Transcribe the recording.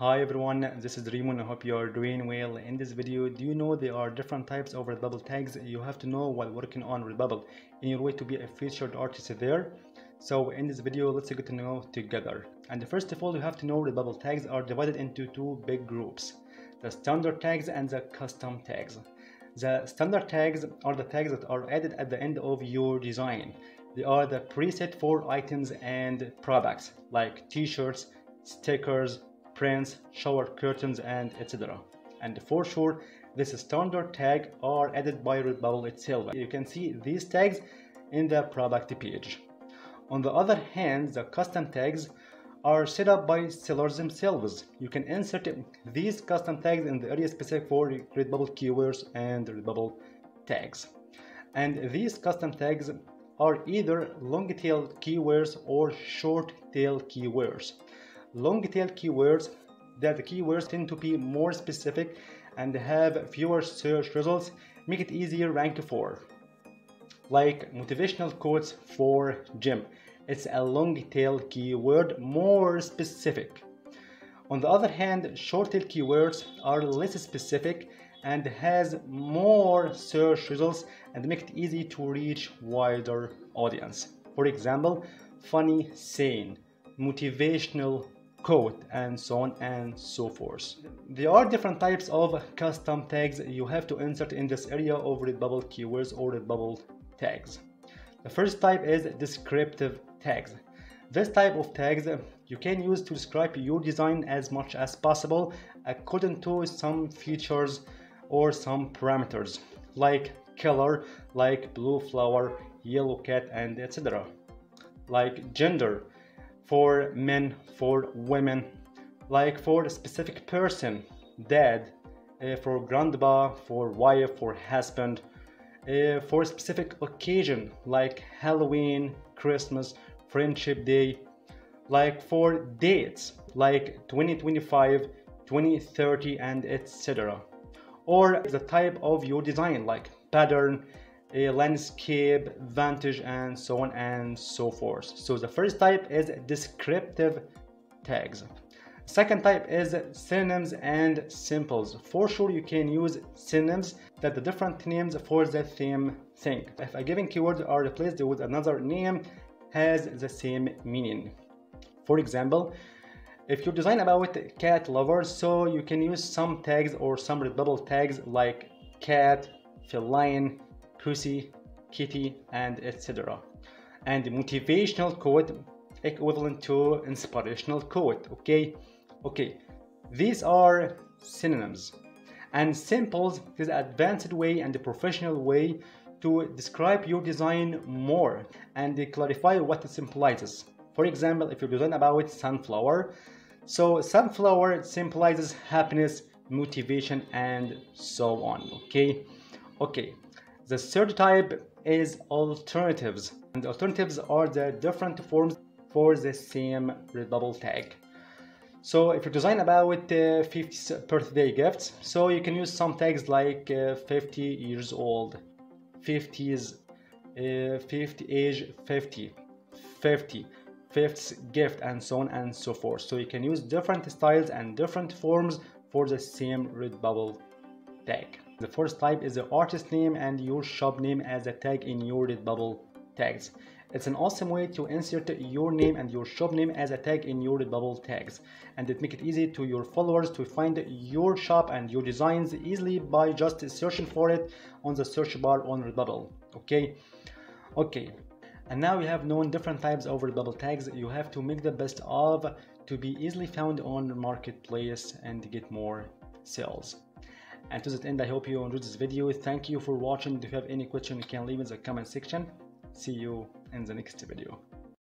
Hi everyone, this is Reemon. I hope you are doing well. In this video, do you know there are different types of Redbubble tags? You have to know while working on Redbubble in your way to be a featured artist there. So in this video, let's get to know together. And first of all, you have to know Redbubble tags are divided into two big groups: the standard tags and the custom tags. The standard tags are the tags that are added at the end of your design. They are the preset for items and products like t-shirts, stickers, prints, shower curtains, and etc. And for sure, this standard tag are added by Redbubble itself. You can see these tags in the product page. On the other hand, the custom tags are set up by sellers themselves. You can insert these custom tags in the area specific for Redbubble keywords and Redbubble tags. And these custom tags are either long-tailed keywords or short-tailed keywords. Long-tail keywords, that the keywords tend to be more specific and have fewer search results, make it easier rank for. Like motivational quotes for gym, it's a long-tail keyword, more specific. On the other hand, short-tail keywords are less specific and has more search results and make it easy to reach wider audience. For example, funny saying, motivational quote, and so on and so forth. There are different types of custom tags you have to insert in this area of Redbubble keywords or Redbubble tags. The first type is descriptive tags. This type of tags you can use to describe your design as much as possible according to some features or some parameters like color, like blue flower, yellow cat, and etc. Like gender, for men, for women, like for a specific person, dad, for grandpa, for wife, for husband, for a specific occasion like Halloween, Christmas, Friendship Day, like for dates like 2025, 2030, and etc. Or the type of your design like pattern, a landscape, vantage, and so on and so forth. So the first type is descriptive tags. Second type is synonyms and symbols. For sure you can use synonyms, that the different names for the same thing. If a given keyword are replaced with another name has the same meaning. For example, if you design about cat lovers, so you can use some tags or some Redbubble tags like cat, feline, pussy, kitty, and etc. And motivational quote equivalent to inspirational quote. Okay, these are synonyms. And symbols is an advanced way and a professional way to describe your design more and clarify what it symbolizes. For example, if you design about sunflower, so sunflower symbolizes happiness, motivation, and so on. Okay. The third type is alternatives, and alternatives are the different forms for the same Redbubble tag. So if you design about 50 birthday gifts, so you can use some tags like 50 years old, 50s, 50 age, 50, 50, 50th gift, and so on and so forth. So you can use different styles and different forms for the same Redbubble tag. The first type is the artist name and your shop name as a tag in your Redbubble tags. It's an awesome way to insert your name and your shop name as a tag in your Redbubble tags, and it makes it easy to your followers to find your shop and your designs easily by just searching for it on the search bar on Redbubble. Okay. And now you have known different types of Redbubble tags. You have to make the best of to be easily found on marketplace and get more sales. And to that end, I hope you enjoyed this video. Thank you for watching. If you have any question, you can leave in the comment section. See you in the next video.